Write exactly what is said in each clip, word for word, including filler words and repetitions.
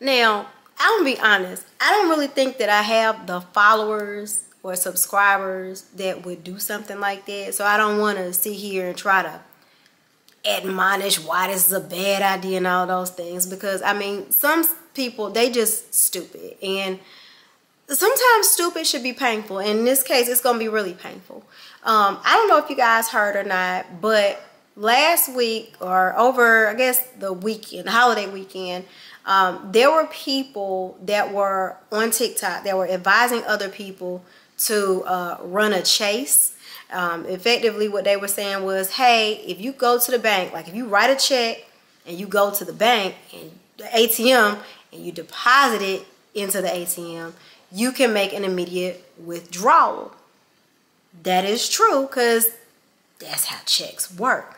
Now, I'm going to be honest. I don't really think that I have the followers or subscribers that would do something like that. So I don't want to sit here and try to admonish why this is a bad idea and all those things. Because, I mean, some people, they just stupid. And sometimes stupid should be painful. In this case, it's going to be really painful. Um, I don't know if you guys heard or not, but last week or over, I guess, the weekend, the holiday weekend, Um, there were people that were on TikTok that were advising other people to uh, run a chase. Um, effectively, what they were saying was, hey, if you go to the bank, like if you write a check and you go to the bank and the A T M and you deposit it into the A T M, you can make an immediate withdrawal. That is true because that's how checks work.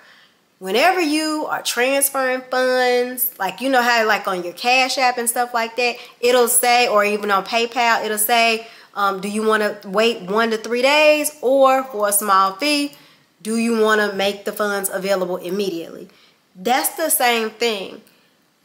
Whenever you are transferring funds, like you know how like on your Cash App and stuff like that, it'll say, or even on PayPal, it'll say, um, do you want to wait one to three days or for a small fee, do you want to make the funds available immediately? That's the same thing.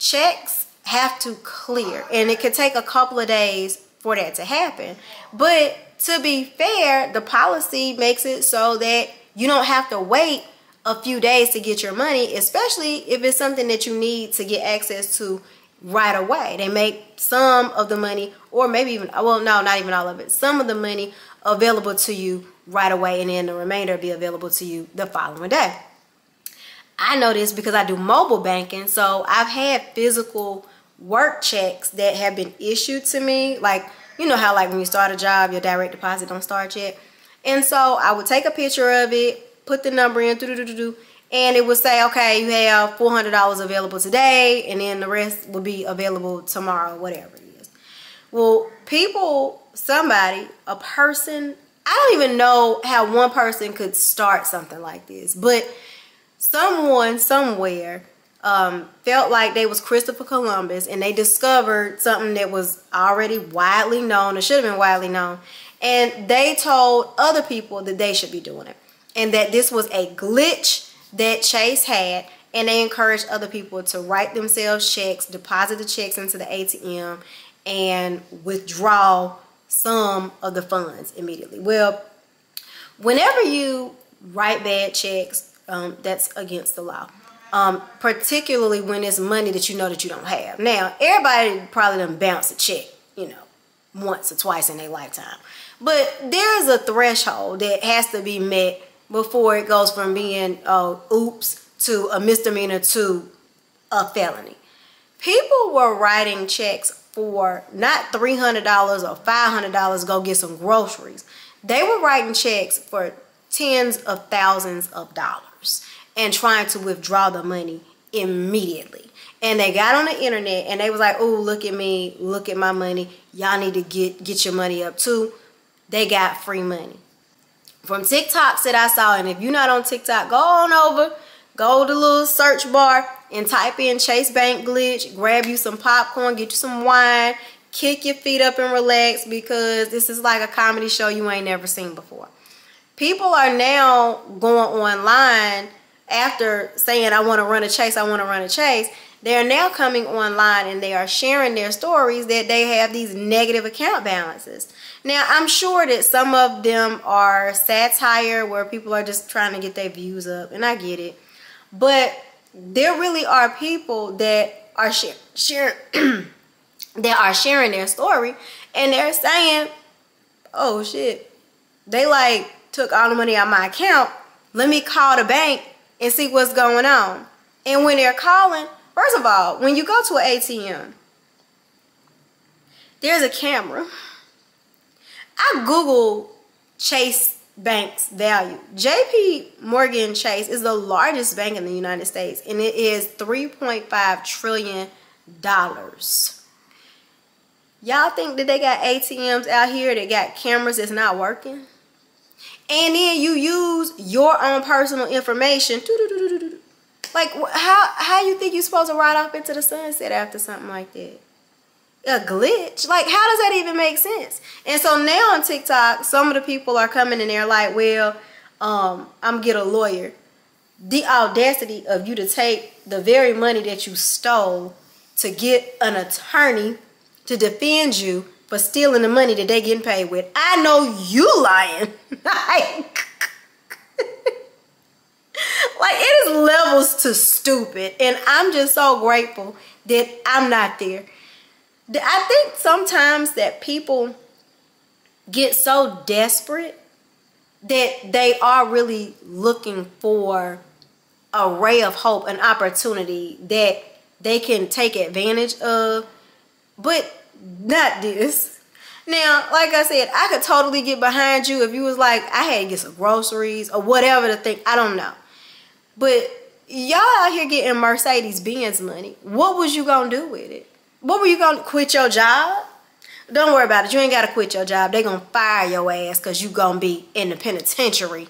Checks have to clear and it could take a couple of days for that to happen. But to be fair, the policy makes it so that you don't have to wait a few days to get your money, especially if it's something that you need to get access to right away. They make some of the money, or maybe even, well, no, not even all of it, some of the money available to you right away, and then the remainder be available to you the following day. I know this because I do mobile banking, so I've had physical work checks that have been issued to me. Like, you know how like when you start a job, your direct deposit don't start yet. And so I would take a picture of it, put the number in, doo -doo -doo -doo, and it would say, okay, you have four hundred dollars available today, and then the rest will be available tomorrow, whatever it is. Well, people, somebody, a person, I don't even know how one person could start something like this, but someone somewhere um, felt like they was Christopher Columbus, and they discovered something that was already widely known, or should have been widely known, and they told other people that they should be doing it. And that this was a glitch that Chase had, and they encouraged other people to write themselves checks, deposit the checks into the A T M, and withdraw some of the funds immediately. Well, whenever you write bad checks, um, that's against the law, um, particularly when it's money that you know that you don't have. Now, everybody probably done bounced a check, you know, once or twice in their lifetime. But there's a threshold that has to be met before it goes from being uh, oops to a misdemeanor to a felony. People were writing checks for not three hundred dollars or five hundred dollars to go get some groceries. They were writing checks for tens of thousands of dollars and trying to withdraw the money immediately. And they got on the internet and they was like, oh, look at me, look at my money. Y'all need to get, get your money up too. They got free money from TikToks that I saw. And if you're not on TikTok, go on over, go to the little search bar and type in Chase Bank glitch, grab you some popcorn, get you some wine, kick your feet up and relax, because this is like a comedy show you ain't never seen before. People are now going online after saying, I want to run a chase, I want to run a chase. They are now coming online and they are sharing their stories that they have these negative account balances. Now, I'm sure that some of them are satire where people are just trying to get their views up, and I get it. But there really are people that are share, share that are sharing their story, and they're saying, oh shit, they like took all the money out of my account. Let me call the bank and see what's going on. And when they're calling, first of all, when you go to an A T M, there's a camera. I Googled Chase Bank's value. J P Morgan Chase is the largest bank in the United States, and it is three point five trillion dollars. Y'all think that they got A T Ms out here that got cameras that's not working? And then you use your own personal information. Like, how how you think you're supposed to ride off into the sunset after something like that? A glitch? Like, how does that even make sense? And so now on TikTok, some of the people are coming in there like, well, um, I'm get a lawyer. The audacity of you to take the very money that you stole to get an attorney to defend you for stealing the money that they getting paid with. I know you lying. Like, like, it is levels to stupid. And I'm just so grateful that I'm not there. I think sometimes that people get so desperate that they are really looking for a ray of hope, an opportunity that they can take advantage of, but not this. Now, like I said, I could totally get behind you if you was like, I had to get some groceries or whatever the thing, I don't know. But y'all out here getting Mercedes-Benz money. What was you gonna do with it? What were you gonna, quit your job? Don't worry about it. You ain't gotta quit your job. They gonna fire your ass because you gonna be in the penitentiary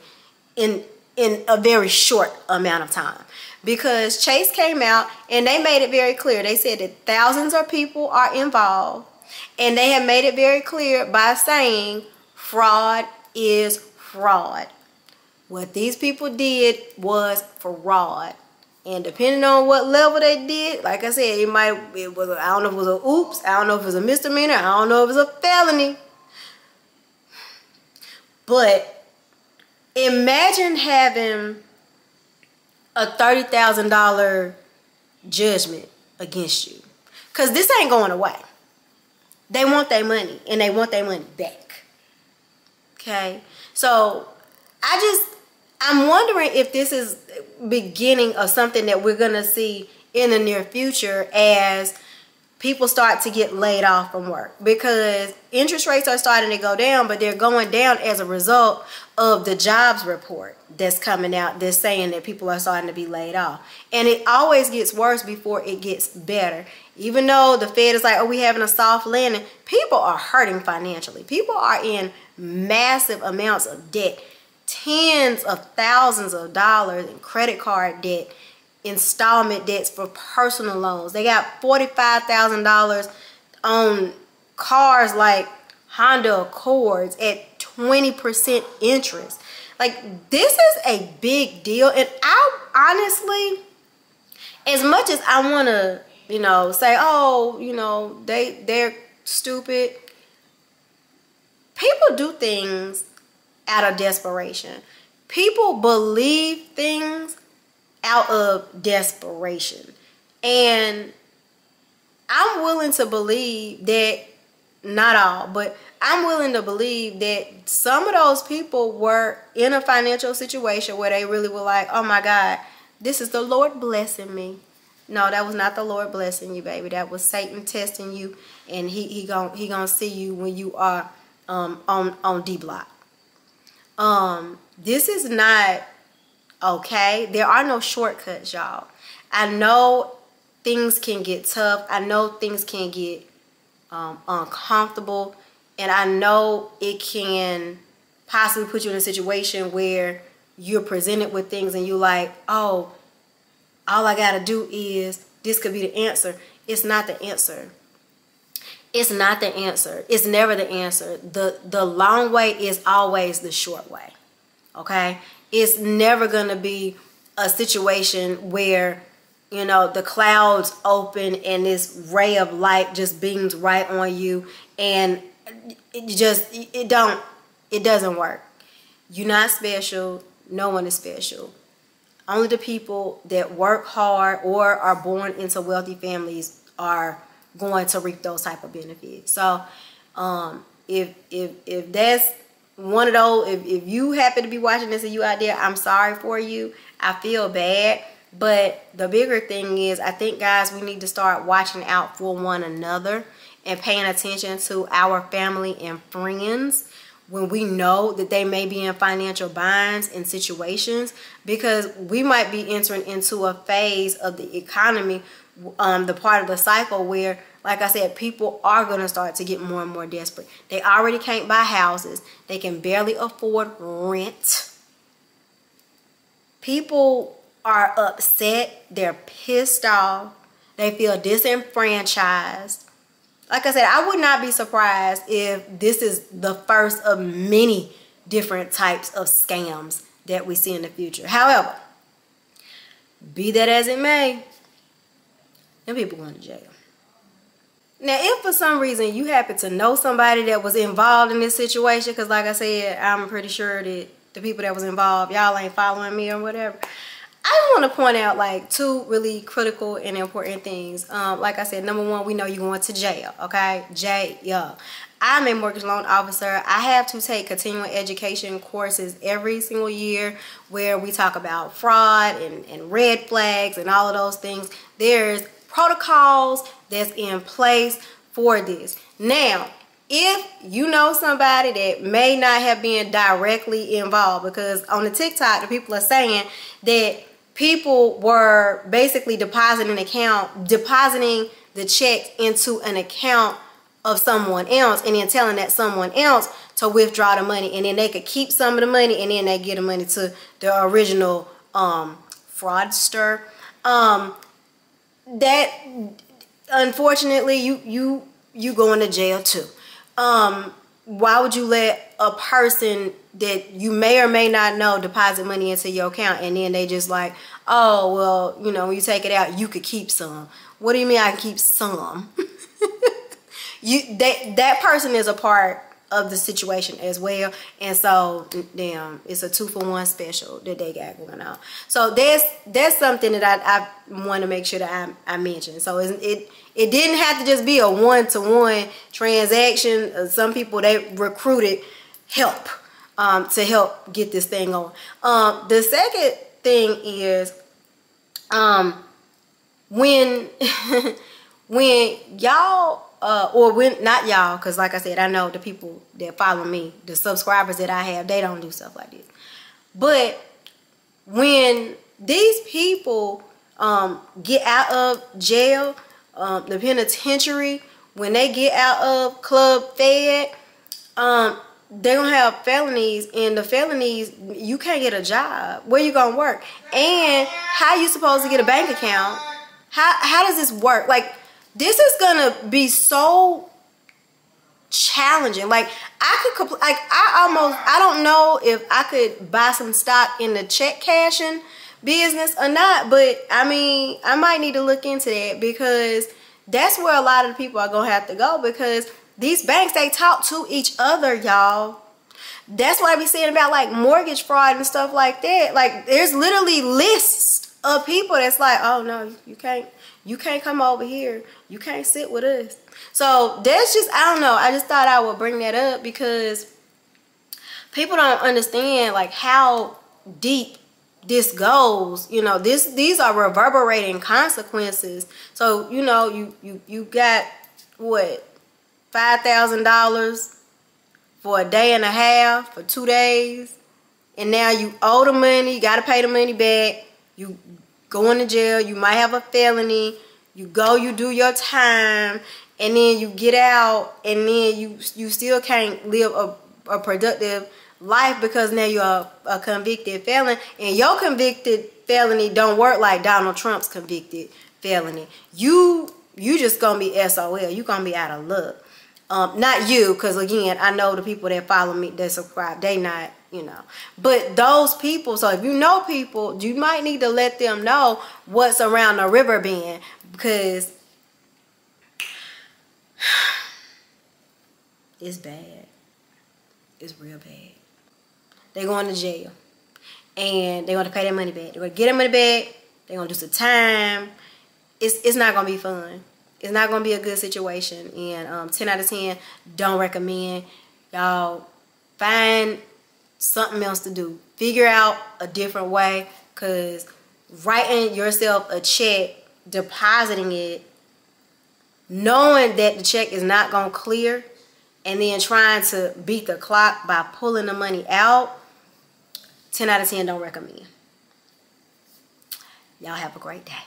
in in a very short amount of time. Because Chase came out and they made it very clear. They said that thousands of people are involved, and they have made it very clear by saying fraud is fraud. What these people did was fraud. And depending on what level they did, like I said, it might, it was, I don't know if it was a oops, I don't know if it was a misdemeanor, I don't know if it was a felony. But imagine having a thirty thousand dollar judgment against you. Because this ain't going away. They want their money, and they want their money back. Okay? So, I just... I'm wondering if this is beginning of something that we're going to see in the near future as people start to get laid off from work, because interest rates are starting to go down, but they're going down as a result of the jobs report that's coming out that's saying that people are starting to be laid off. And it always gets worse before it gets better. Even though the Fed is like, oh, we're having a soft landing, people are hurting financially. People are in massive amounts of debt. Tens of thousands of dollars in credit card debt, installment debts for personal loans. They got forty-five thousand dollars on cars like Honda Accords at twenty percent interest. Like, this is a big deal. And I honestly, as much as I want to, you know, say, oh, you know, they, they're stupid. People do things out of desperation. People believe things out of desperation. And I'm willing to believe that, not all, but I'm willing to believe that some of those people were in a financial situation where they really were like, oh my God, this is the Lord blessing me. No, that was not the Lord blessing you, baby. That was Satan testing you, and he, he gonna, he gonna see you when you are um, on, on D-block. Um, this is not okay. There are no shortcuts, y'all. I know things can get tough. I know things can get um, uncomfortable. And I know it can possibly put you in a situation where you're presented with things and you're like, oh, all I gotta do is, this could be the answer. It's not the answer. It's not the answer. It's never the answer. The the long way is always the short way. Okay? It's never going to be a situation where, you know, the clouds open and this ray of light just beams right on you, and it just it don't it doesn't work. You're not special. No one is special. Only the people that work hard or are born into wealthy families are going to reap those type of benefits. So um, if, if, if that's one of those, if, if you happen to be watching this and you out there, I'm sorry for you. I feel bad. But the bigger thing is, I think, guys, we need to start watching out for one another and paying attention to our family and friends when we know that they may be in financial binds and situations, because we might be entering into a phase of the economy, um, the part of the cycle where, like I said, people are going to start to get more and more desperate. They already can't buy houses. They can barely afford rent. People are upset. They're pissed off. They feel disenfranchised. Like I said, I would not be surprised if this is the first of many different types of scams that we see in the future. However, be that as it may, them people going to jail. Now, if for some reason you happen to know somebody that was involved in this situation, because like I said, I'm pretty sure that the people that was involved, y'all ain't following me or whatever. I want to point out like two really critical and important things. Um, like I said, number one, we know you're going to jail, okay? Jail. I'm a mortgage loan officer. I have to take continuing education courses every single year where we talk about fraud and, and red flags and all of those things. There's protocols that's in place for this. Now, if you know somebody that may not have been directly involved, because on the TikTok, the people are saying that people were basically depositing an account, depositing the checks into an account of someone else and then telling that someone else to withdraw the money, and then they could keep some of the money and then they give the money to the original um, fraudster. Um, that, unfortunately, you, you, you going to jail too. Um, why would you let a person that you may or may not know deposit money into your account and then they just like, oh, well, you know, when you take it out, you could keep some. What do you mean I can keep some? you that that person is a part of the situation as well, and so damn, it's a two for one special that they got going on. So that's that's something that I, I want to make sure that I I mention. So it it it didn't have to just be a one to one transaction. Some people, they recruited help um, to help get this thing on. Um, the second thing is um, when when y'all. Uh, or when, not y'all, because like I said, I know the people that follow me, the subscribers that I have, they don't do stuff like this. But when these people um, get out of jail, um, the penitentiary, when they get out of Club Fed, um, they don't have felonies, and the felonies, you can't get a job. Where you going to work? And how you supposed to get a bank account? How, how does this work? Like, this is gonna be so challenging. Like I could, like I almost, I don't know if I could buy some stock in the check cashing business or not. But I mean, I might need to look into that, because that's where a lot of the people are gonna have to go, because these banks, they talk to each other, y'all. That's what I be saying about like mortgage fraud and stuff like that. Like there's literally lists of people that's like, oh no, you can't. You can't come over here. You can't sit with us. So that's just, I don't know. I just thought I would bring that up, because people don't understand like how deep this goes. You know, this these are reverberating consequences. So, you know, you you, you got what, five thousand dollars for a day and a half, for two days, and now you owe the money, you gotta pay the money back, you going to jail, you might have a felony, you go, you do your time, and then you get out, and then you you still can't live a, a productive life, because now you're a, a convicted felon, and your convicted felony don't work like Donald Trump's convicted felony. You you just gonna be S O L. You gonna be out of luck. Um, not you, because again, I know the people that follow me, that subscribe, they not, you know, but those people. So if you know people, you might need to let them know what's around the river bend, because it's bad. It's real bad. They're going to jail, and they're going to pay their money back. They're going to get their money back. They're going to do some time. It's it's not going to be fun. It's not going to be a good situation, and um, ten out of ten, don't recommend. Y'all find something else to do. Figure out a different way, because writing yourself a check, depositing it, knowing that the check is not going to clear, and then trying to beat the clock by pulling the money out, ten out of ten, don't recommend. Y'all have a great day.